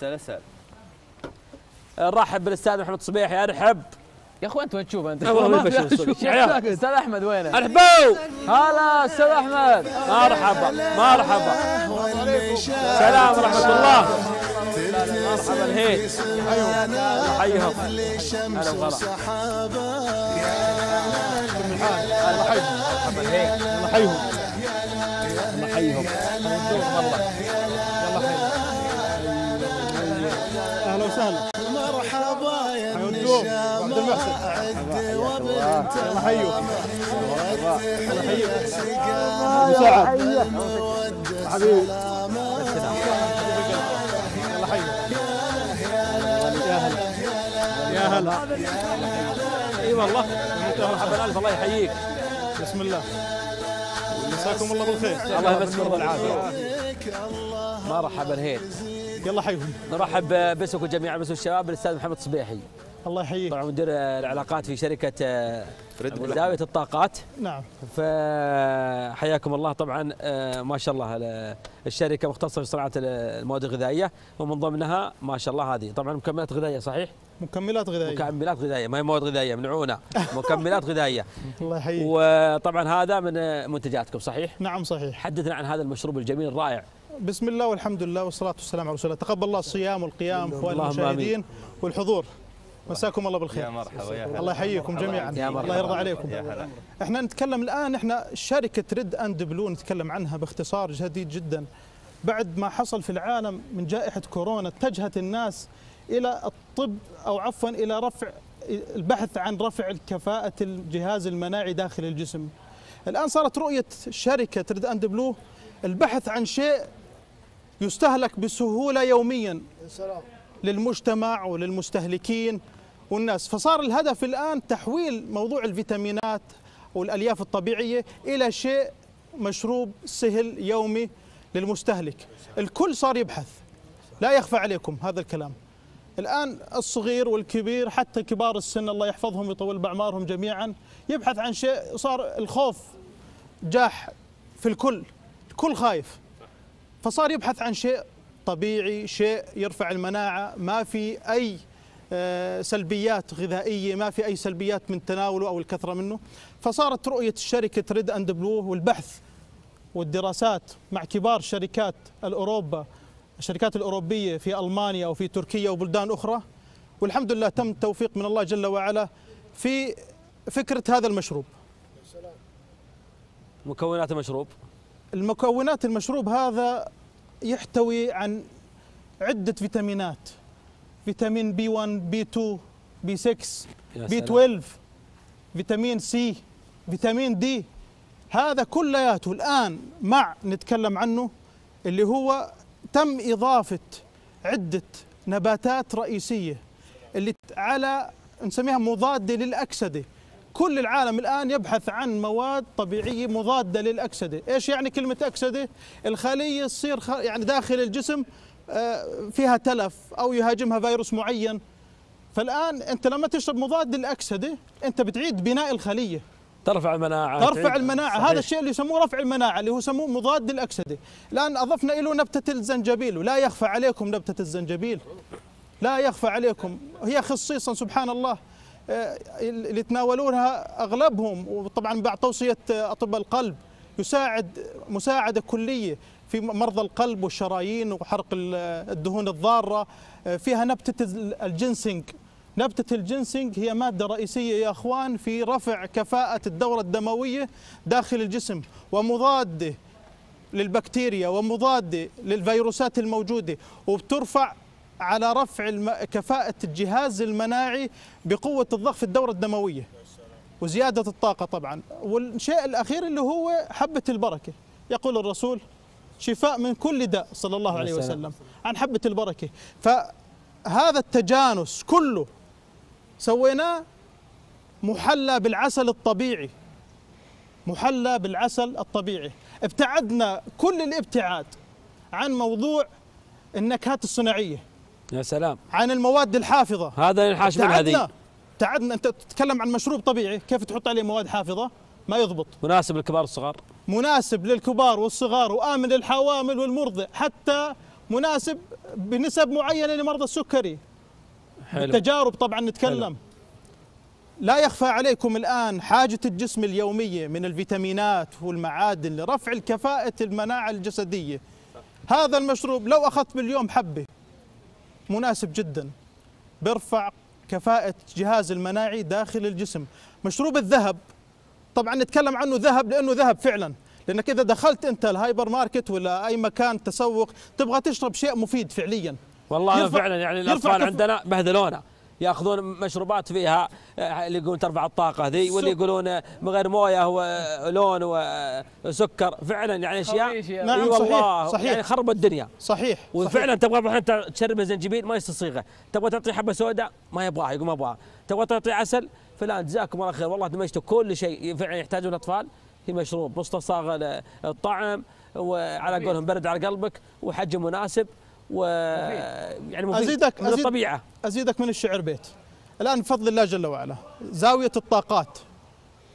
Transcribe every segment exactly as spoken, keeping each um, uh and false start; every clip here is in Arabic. سلسل. نرحب بالاستاذ محمد الصبيحي. ارحب يا اخوي. انت وين تشوف انت؟ استاذ احمد وينه؟ ارحبوا. هلا استاذ احمد. مرحبا مرحبا. سلام ورحمه الله. مرحبا الهيل. حيهم. هلا وغلا. حيهم. الله يحييهم. اهلا وسهلا. مرحبا يا النجم عد وبنت يا هلا. اي والله مرحبا الف. الله يحييك. بسم الله. مساكم الله بالخير. الله يمسكم بالعافيه. مرحبا هيل. يلا حيهم. نرحب باسمك وجميع باسم الشباب بالاستاذ محمد الصبيحي. الله يحييك. طبعا مدير العلاقات في شركه زاويه الطاقات. نعم. فحياكم الله. طبعا ما شاء الله الشركه مختصه في صناعه المواد الغذائيه ومن ضمنها ما شاء الله هذه طبعا مكملات غذائيه. صحيح؟ مكملات غذائيه. مكملات غذائيه ما هي مواد غذائيه ممنوعونه. مكملات غذائيه. الله يحييك. وطبعا هذا من منتجاتكم. صحيح؟ نعم صحيح. حدثنا عن هذا المشروب الجميل الرائع. بسم الله والحمد لله والصلاة والسلام على رسول الله. تقبل الله الصيام والقيام واخواني المشاهدين والحضور. مساكم الله بالخير. يا مرحبا يا هلا. الله يحييكم جميعا. الله يرضى عليكم. يا هلا. احنا نتكلم الان، احنا شركة ريد أند بلو نتكلم عنها باختصار شديد جدا. بعد ما حصل في العالم من جائحة كورونا اتجهت الناس إلى الطب أو عفوا إلى رفع البحث عن رفع كفاءة الجهاز المناعي داخل الجسم. الآن صارت رؤية شركة ريد أند بلو البحث عن شيء يستهلك بسهولة يوميا للمجتمع وللمستهلكين والناس، فصار الهدف الآن تحويل موضوع الفيتامينات والألياف الطبيعية إلى شيء مشروب سهل يومي للمستهلك. الكل صار يبحث، لا يخفى عليكم هذا الكلام. الآن الصغير والكبير حتى كبار السن الله يحفظهم ويطول بأعمارهم جميعا يبحث عن شيء. صار الخوف جاح في الكل، الكل خايف، فصار يبحث عن شيء طبيعي، شيء يرفع المناعة، ما في أي سلبيات غذائية، ما في أي سلبيات من تناوله أو الكثرة منه. فصارت رؤية شركة ريد أند بلو والبحث والدراسات مع كبار شركات الأوروبا، الشركات الأوروبية في ألمانيا وفي تركيا وبلدان أخرى، والحمد لله تم التوفيق من الله جل وعلا في فكرة هذا المشروب. مكونات المشروب؟ المكونات المشروب هذا يحتوي عن عدة فيتامينات، فيتامين بي واحد، بي اثنين، بي ستة، بي اثنا عشر، فيتامين سي، فيتامين دي. هذا كلياته الآن مع نتكلم عنه اللي هو تم إضافة عدة نباتات رئيسية اللي على نسميها مضادة للأكسدة. كل العالم الآن يبحث عن مواد طبيعية مضادة للأكسدة. إيش يعني كلمة أكسدة؟ الخلية تصير يعني داخل الجسم فيها تلف أو يهاجمها فيروس معين، فالآن أنت لما تشرب مضاد للأكسدة أنت بتعيد بناء الخلية، ترفع المناعة. ترفع المناعة. صحيح. هذا الشيء اللي يسموه رفع المناعة اللي هو يسموه مضاد للأكسدة. الآن أضفنا له نبتة الزنجبيل، ولا يخفى عليكم نبتة الزنجبيل لا يخفى عليكم هي خصيصا سبحان الله اللي يتناولونها اغلبهم، وطبعا بعد توصيه اطباء القلب يساعد مساعده كليه في مرضى القلب والشرايين وحرق الدهون الضاره. فيها نبته الجنسنج، نبته الجنسنج هي ماده رئيسيه يا اخوان في رفع كفاءه الدوره الدمويه داخل الجسم، ومضاده للبكتيريا ومضاده للفيروسات الموجوده، وبترفع على رفع كفاءة الجهاز المناعي بقوة الضغط في الدورة الدموية وزيادة الطاقة طبعا. والشيء الأخير اللي هو حبة البركة، يقول الرسول شفاء من كل داء صلى الله عليه وسلم عن حبة البركة. فهذا التجانس كله سويناه محلى بالعسل الطبيعي، محلى بالعسل الطبيعي. ابتعدنا كل الابتعاد عن موضوع النكهات الصناعية. يا سلام. عن المواد الحافظة. هذا الحاشد هذه. تعدنا. أنت تتكلم عن مشروب طبيعي، كيف تحط عليه مواد حافظة؟ ما يضبط. مناسب للكبار والصغار. مناسب للكبار والصغار وآمن للحوامل والمرضع، حتى مناسب بنسب معينه لمرضى السكري. حلو. بالتجارب طبعا نتكلم. حلو. لا يخفى عليكم الآن حاجة الجسم اليومية من الفيتامينات والمعادن لرفع الكفاءة المناعة الجسدية. هذا المشروب لو أخذت باليوم حبة مناسب جدا، برفع كفاءة جهاز المناعي داخل الجسم. مشروب الذهب طبعا نتكلم عنه ذهب لأنه ذهب فعلا، لأنك إذا دخلت أنت الهايبر ماركت ولا أي مكان تسوق تبغى تشرب شيء مفيد فعليا. والله فعلا يعني الأطفال عندنا بهدلونا، ياخذون مشروبات فيها اللي يقولون ترفع الطاقه ذي، واللي يقولون من غير مويه ولون وسكر، فعلا يعني اشياء. نعم صحيح والله، صحيح يعني خرب الدنيا. صحيح وفعلا تبغى الحين تشربها زنجبيل ما يستصيغه، تبغى تعطي حبه سوداء ما يبغاها يقول ما ابغاها، تبغى تعطي عسل فلان جزاكم الله خير والله دمجتوا كل شيء فعلا يحتاجه الاطفال في مشروب مستصاغ الطعم وعلى قولهم برد على قلبك وحجم مناسب و يعني مفيد. أزيدك من الطبيعة. أزيدك من الشعر بيت الآن بفضل الله جل وعلا. زاوية الطاقات،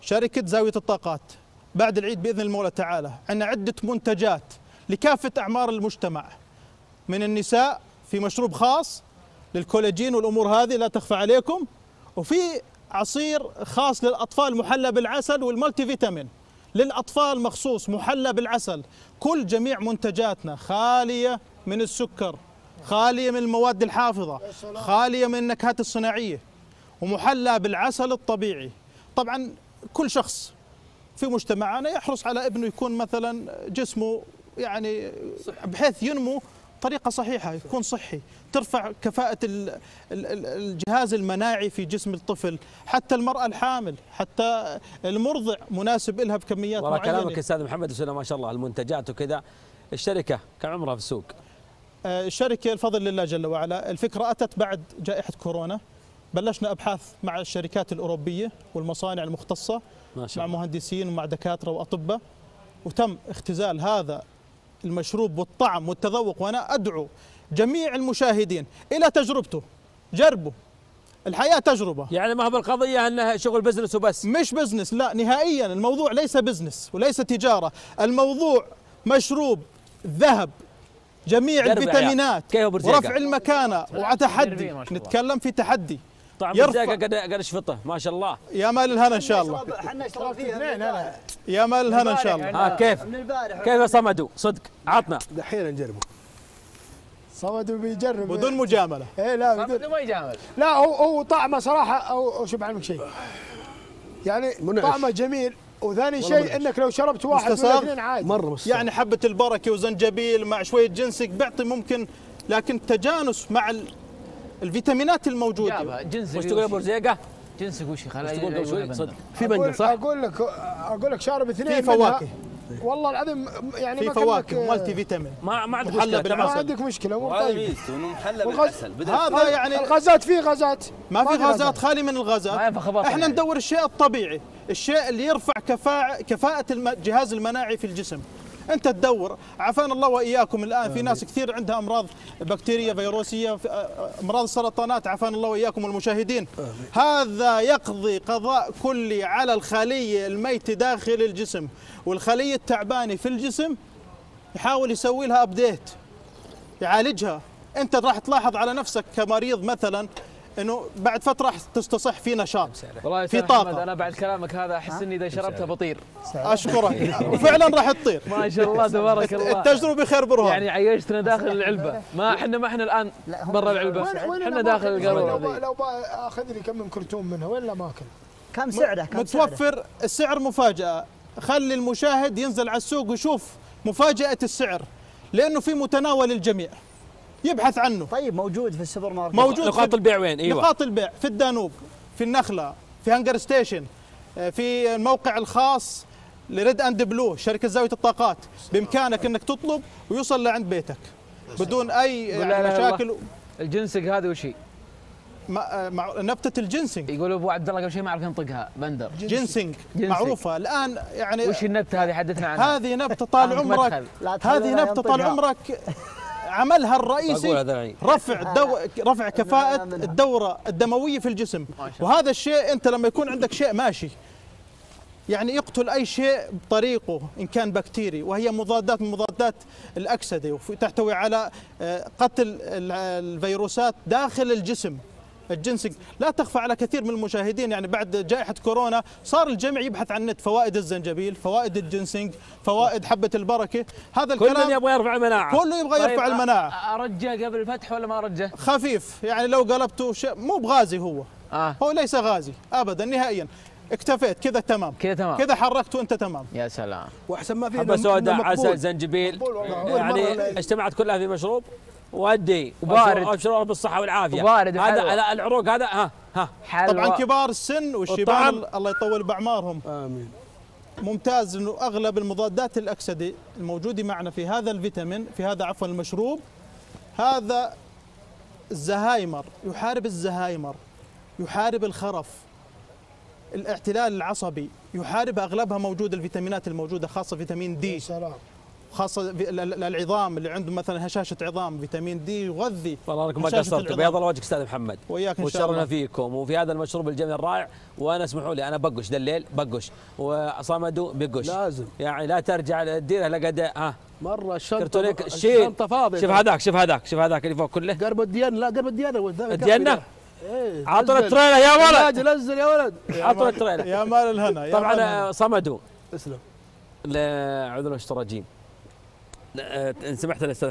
شركة زاوية الطاقات بعد العيد بإذن المولى تعالى عندنا عدة منتجات لكافة أعمار المجتمع، من النساء في مشروب خاص للكولاجين والأمور هذه لا تخفى عليكم، وفي عصير خاص للأطفال محلى بالعسل، والمالتي فيتامين للأطفال مخصوص محلى بالعسل. كل جميع منتجاتنا خالية من السكر، خالية من المواد الحافظة، خالية من النكهات الصناعية، ومحلى بالعسل الطبيعي. طبعا كل شخص في مجتمعنا يحرص على ابنه يكون مثلا جسمه يعني بحيث ينمو بطريقة صحيحة، يكون صحي، ترفع كفاءة الجهاز المناعي في جسم الطفل. حتى المرأة الحامل، حتى المرضع مناسب لها بكميات معينة. والله كلامك أستاذ محمد وسلم ما شاء الله. المنتجات وكذا، الشركة كم عمرها في السوق؟ الشركة الفضل لله جل وعلا، الفكرة أتت بعد جائحة كورونا، بلشنا أبحاث مع الشركات الأوروبية والمصانع المختصة، مع مهندسين ومع دكاترة وأطباء، وتم اختزال هذا المشروب والطعم والتذوق. وأنا أدعو جميع المشاهدين إلى تجربته، جربوا، الحياة تجربة. يعني ما هو بالقضية أنها شغل بزنس وبس. مش بزنس، لا نهائيا، الموضوع ليس بزنس وليس تجارة، الموضوع مشروب ذهب جميع الفيتامينات ورفع المكانه وتحدي. نتكلم في تحدي. طعم الزيكا قد قد شفطه ما شاء الله. يا مال الهنا ان شاء الله. احنا فيها يا مال الهنا ان شاء الله. ها كيف؟ كيف صمدوا صدق؟ عطنا. دحين نجربه. صمدوا بيجرب بدون مجامله. اي لا بدون ما يجامل. لا هو هو طعمه صراحه شوف عنك شيء. يعني طعمه جميل. وثاني شيء انك لو شربت واحد ولا اثنين عادي مره مستغل. يعني حبه البركه وزنجبيل مع شويه جنسك بيعطي ممكن، لكن تجانس مع الفيتامينات الموجوده. جنسك وش تقول يا بورزيقه؟ جنسك وش تقول؟ صدق في بنجه صح؟ اقول لك اقول لك شارب اثنين في فواكه والله العظيم يعني في فواكه مالتي فيتامين ما ما عندك مشكله، ما عندك مشكله مو طيب. ومحلى بالعسل هذا يعني الغازات، فيه غازات ما في غازات، خالي من الغازات. احنا ندور الشيء الطبيعي، الشيء اللي يرفع كفاءة كفاءة الجهاز المناعي في الجسم. انت تدور، عافانا الله واياكم الان في ناس كثير عندها امراض بكتيريه فيروسيه، امراض السرطانات، عافانا الله واياكم والمشاهدين. هذا يقضي قضاء كلي على الخليه الميته داخل الجسم، والخليه التعبانه في الجسم يحاول يسوي لها ابديت، يعالجها. انت راح تلاحظ على نفسك كمريض مثلا انه بعد فتره تستصح في نشاط، في طاقه. انا بعد كلامك هذا احس اني اذا شربتها بطير. اشكرك وفعلا راح تطير ما شاء الله تبارك الله. التجربه خير برهان، يعني عيشتنا داخل العلبه، ما احنا ما احنا الان برا العلبه، احنا داخل القاروره. لو اخذ لي كم من كرتون منها ولا ما اكل. كم سعره؟ كم متوفر السعر؟ مفاجاه، خلي المشاهد ينزل على السوق ويشوف مفاجاه السعر، لانه في متناول الجميع، يبحث عنه. طيب موجود في السوبر ماركت، موجود. نقاط البيع وين؟ ايوه نقاط البيع في الدانوب، في النخله، في هنجر ستيشن، في الموقع الخاص لريد أند بلو شركه زاويه الطاقات. بامكانك انك تطلب ويوصل لعند بيتك بدون اي يعني مشاكل. الجنسك هذا وش هي؟ مع نبتة الجنسنج. يقول ابو عبد الله قبل شيء ما عرف ينطقها بندر. جنسنج معروفة الان يعني. وش النبتة هذه؟ حدثنا عنها. هذه نبتة طال عمرك، هذه نبتة طال عمرك عملها الرئيسي رفع دو... رفع كفاءة الدورة الدموية في الجسم. وهذا الشيء انت لما يكون عندك شيء ماشي يعني يقتل أي شيء بطريقه إن كان بكتيري، وهي مضادات من مضادات الأكسدة، وتحتوي على قتل الفيروسات داخل الجسم الجنسي. لا تخفى على كثير من المشاهدين، يعني بعد جائحة كورونا صار الجميع يبحث عن النت، فوائد الزنجبيل، فوائد الجنسنج، فوائد حبة البركة، هذا الكلام كله يبغى يرفع المناعة، كله يبغى يرفع المناعة. أرجه قبل الفتح ولا ما أرجه؟ خفيف، يعني لو قلبته شيء مو بغازي هو، آه. هو ليس غازي أبدا نهائيا، اكتفيت كذا تمام كذا تمام كذا حركت وانت تمام. يا سلام، واحسن ما في حبة سوداء، عسل، زنجبيل، يعني اجتمعت كلها في مشروب وادي وبارد، اشرب بالصحه والعافيه وبارد. هذا العروق هذا ها ها حلوة. طبعا كبار السن والشباب الله يطول باعمارهم، امين. ممتاز انه اغلب المضادات الاكسده الموجوده معنا في هذا الفيتامين في هذا عفوا المشروب هذا الزهايمر، يحارب الزهايمر، يحارب الخرف، الاعتلال العصبي، يحارب اغلبها موجود الفيتامينات الموجوده، خاصه فيتامين دي خاصة العظام اللي عندهم مثلا هشاشة عظام، فيتامين دي يغذي. والله انكم ما قصرتوا، بيض الله وجهك استاذ محمد، وياك ان شاء الله، وشرنا فيكم وفي هذا المشروب الجميل الرائع. وانا اسمحوا لي انا بقش دليل، بقش وصمدوا بقش لازم، يعني لا ترجع تديره لقد ها مرة الشنطة الشنطة فاضية. شوف هذاك شوف هذاك شوف هذاك اللي فوق كله قرب الديانة، لا قرب الديانة الديانة ايه، عطنا التريلة يا ولد، نزل يا ولد، عطنا التريلة يا مال الهنا. طبعا صمدوا، تسلم، عذر الاشتراجين. سمحت لي استاذ